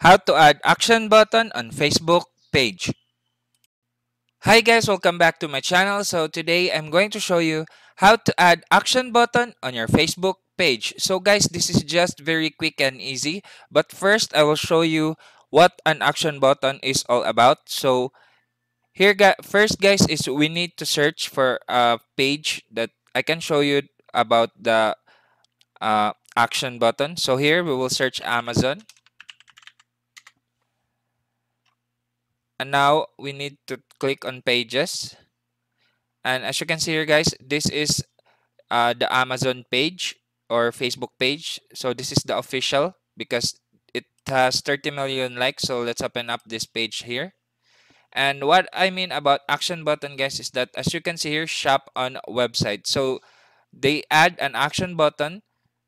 How to add action button on Facebook page. Hi guys, welcome back to my channel. So today I'm going to show you how to add action button on your Facebook page. So guys, this is just very quick and easy, but first I will show you what an action button is all about. So here first guys is we need to search for a page that I can show you about the action button. So here we will search Amazon. And now we need to click on pages, and as you can see here guys, this is the Amazon page or Facebook page. So this is the official because it has 30 million likes. So let's open up this page here. And what I mean about action button guys is that, as you can see here, shop on website. So they add an action button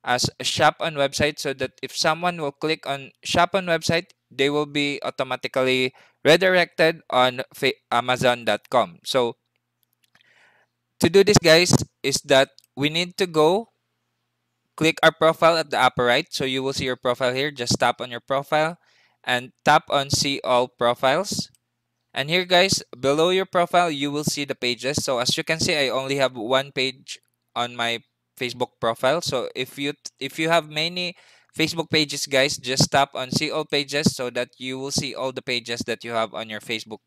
as a shop on website so that if someone will click on shop on website, they will be automatically redirected on Amazon.com. So to do this guys is that we need to go click our profile at the upper right. So you will see your profile here. Just tap on your profile and tap on see all profiles. And here guys, below your profile, you will see the pages. So as you can see, I only have one page on my Facebook profile. So if you have many Facebook pages guys, just tap on see all pages so that you will see all the pages that you have on your Facebook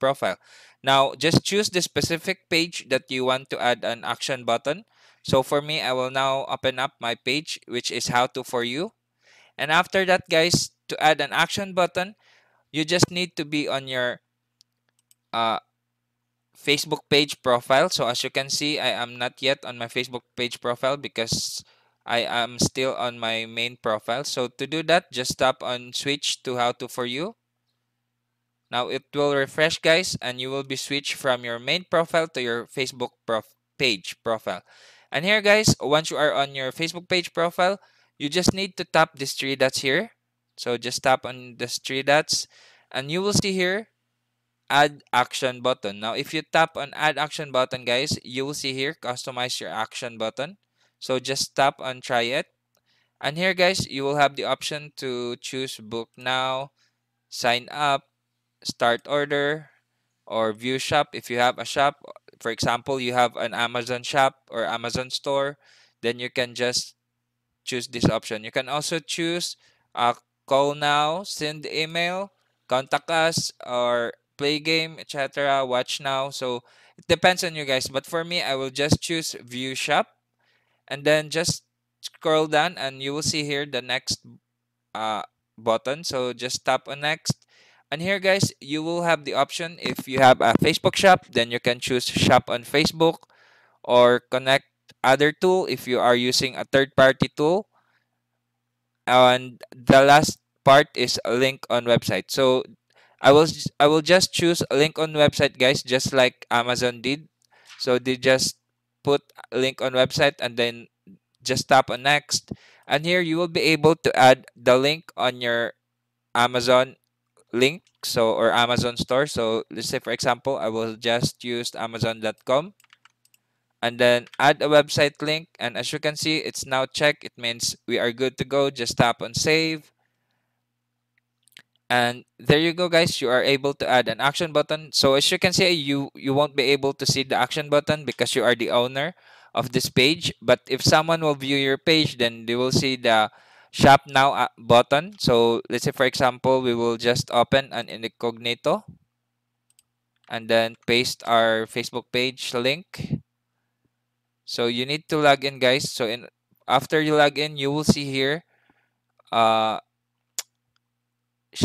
profile. Now just choose the specific page that you want to add an action button. So for me, I will now open up my page, which is How To For You. And after that guys, to add an action button, you just need to be on your Facebook page profile. So as you can see, I am not yet on my Facebook page profile because I am still on my main profile. So to do that, just tap on switch to How To For You. Now it will refresh guys, and you will be switched from your main profile to your Facebook page profile. And here guys, once you are on your Facebook page profile, you just need to tap these three dots here. So just tap on these three dots and you will see here add action button. Now if you tap on add action button guys, you will see here customize your action button. So just tap on try it. And here guys, you will have the option to choose book now, sign up, start order, or view shop if you have a shop. For example, you have an Amazon shop or Amazon store, then you can just choose this option. You can also choose call now, send email, contact us, or play game, etc., watch now. So it depends on you guys, but for me, I will just choose view shop. And then just scroll down and you will see here the next button. So just tap on next. And here guys, you will have the option if you have a Facebook shop, then you can choose shop on Facebook or connect other tool if you are using a third-party tool. And the last part is a link on website. So I will just choose a link on website guys, just like Amazon did. So they just put a link on website and then just tap on next. And here you will be able to add the link on your Amazon link, so or Amazon store. So let's say for example, I will just use Amazon.com and then add a website link. And as you can see, it's now checked. It means we are good to go. Just tap on save. And there you go guys, you are able to add an action button. So as you can see, you won't be able to see the action button because you are the owner of this page. But if someone will view your page, then they will see the shop now button. So let's say for example, we will just open an incognito and then paste our Facebook page link. So you need to log in guys. So after you log in, you will see here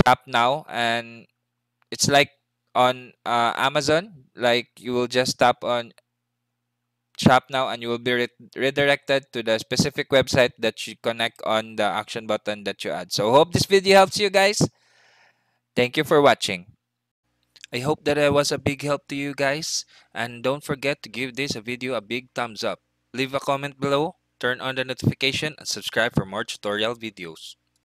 shop now, and it's like on Amazon, like you will just tap on shop now and you will be redirected to the specific website that you connect on the action button that you add. So hope this video helps you guys. Thank you for watching. I hope that I was a big help to you guys, and don't forget to give this video a big thumbs up. Leave a comment below, turn on the notification, and subscribe for more tutorial videos.